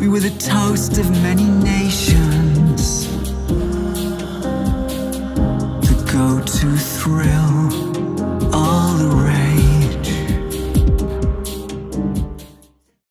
We were the toast of many nations, the go-to thrill.